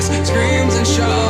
Screams and shouts.